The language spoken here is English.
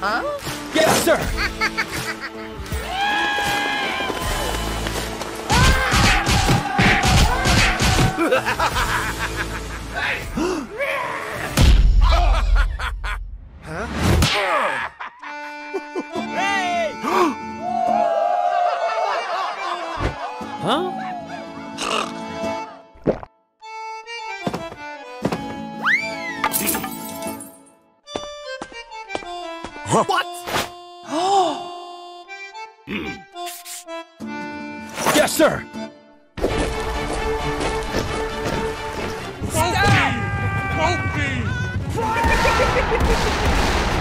Huh? Yes, sir! Huh? Hey! Huh? What? Oh! Mm. Yes, sir! Stop! Help me!